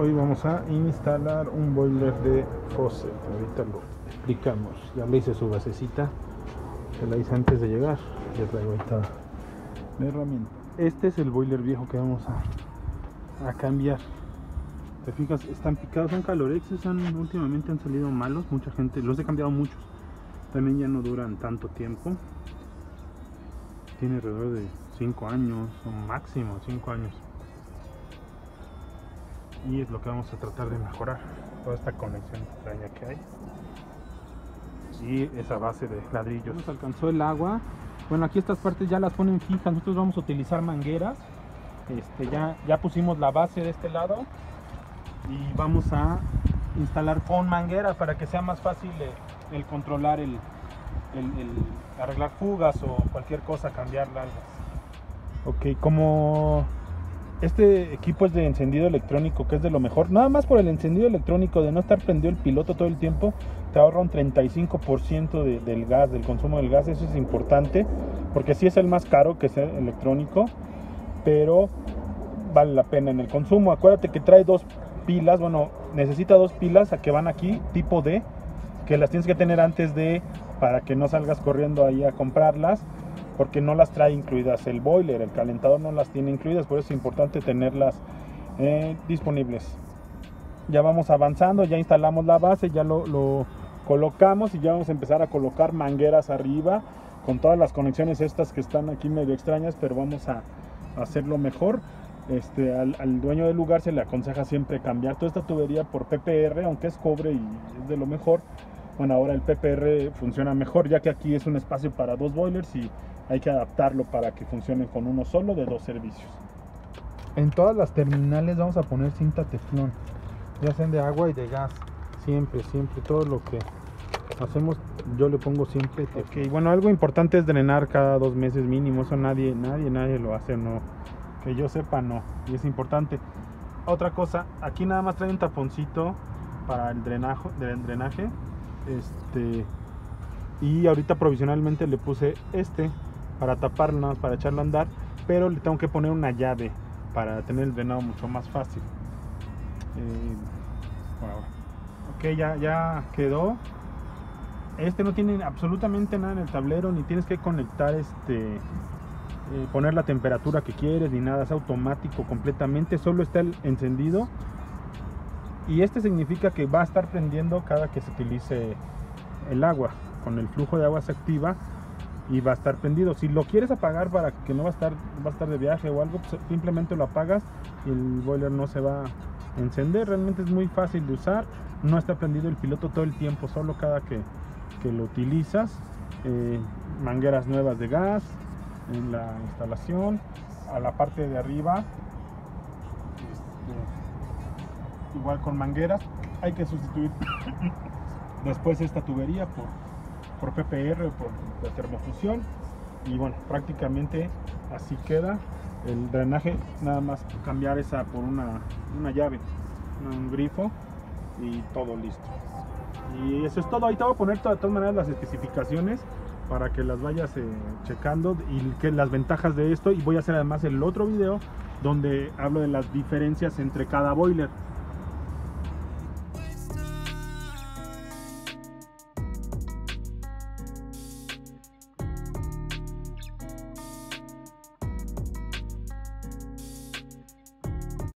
hoy vamos a instalar un boiler de Foset. Ahorita lo explicamos. Ya le hice su basecita, se la hice antes de llegar. Ya traigo esta herramienta. Este es el boiler viejo que vamos a cambiar. Te fijas, están picados, son calorex, últimamente han salido malos. Mucha gente, los he cambiado muchos. También ya no duran tanto tiempo. Tiene alrededor de 5 años, o máximo 5 años. Y es lo que vamos a tratar de mejorar. Toda esta conexión extraña que hay. Y esa base de ladrillos. Nos alcanzó el agua. Bueno, aquí estas partes ya las ponen fijas. Nosotros vamos a utilizar mangueras. Ya pusimos la base de este lado. Y vamos a instalar con mangueras para que sea más fácil el controlar el arreglar fugas o cualquier cosa, cambiarlas. Ok, como este equipo es de encendido electrónico, que es de lo mejor, nada más por el encendido electrónico de no estar prendido el piloto todo el tiempo, te ahorra un 35% del gas, del consumo del gas. Eso es importante porque sí es el más caro, que es el electrónico, pero vale la pena en el consumo. Acuérdate que trae dos pilas, bueno, necesita dos pilas que van aquí, tipo D, que las tienes que tener antes de, para que no salgas corriendo ahí a comprarlas, porque no las trae incluidas el boiler, el calentador no las tiene incluidas, por eso es importante tenerlas disponibles. Ya vamos avanzando, ya instalamos la base, ya lo colocamos y ya vamos a empezar a colocar mangueras arriba, con todas las conexiones estas que están aquí medio extrañas, pero vamos a hacerlo mejor. Al dueño del lugar se le aconseja siempre cambiar toda esta tubería por PPR, aunque es cobre y es de lo mejor. Bueno, ahora el PPR funciona mejor, ya que aquí es un espacio para dos boilers y hay que adaptarlo para que funcionen con uno solo de dos servicios. En todas las terminales vamos a poner cinta teflón, ya sean de agua y de gas. Siempre todo lo que hacemos yo le pongo siempre teflón. Ok, bueno, algo importante es drenar cada 2 meses mínimo. Eso nadie lo hace, no, que yo sepa, no, y es importante. Otra cosa, aquí nada más trae un taponcito para el drenaje. Y ahorita provisionalmente le puse para taparlo, para echarlo a andar, pero le tengo que poner una llave para tener el drenado mucho más fácil. Bueno. Ok, ya quedó. No tiene absolutamente nada en el tablero, ni tienes que conectar poner la temperatura que quieres ni nada, es automático completamente, solo está el encendido. Y significa que va a estar prendiendo cada que se utilice el agua. Con el flujo de agua se activa y va a estar prendido. Si lo quieres apagar para que no va a estar de viaje o algo, pues simplemente lo apagas y el boiler no se va a encender. Realmente es muy fácil de usar, no está prendido el piloto todo el tiempo, solo cada que lo utilizas. Mangueras nuevas de gas en la instalación, a la parte de arriba igual con mangueras. Hay que sustituir después esta tubería por PPR, por la termofusión, y bueno, prácticamente así queda el drenaje. Nada más cambiar esa por una llave, un grifo, y todo listo. Y eso es todo. Ahí te voy a poner de todas maneras las especificaciones para que las vayas checando y que las ventajas de esto. Y voy a hacer además el otro video donde hablo de las diferencias entre cada boiler.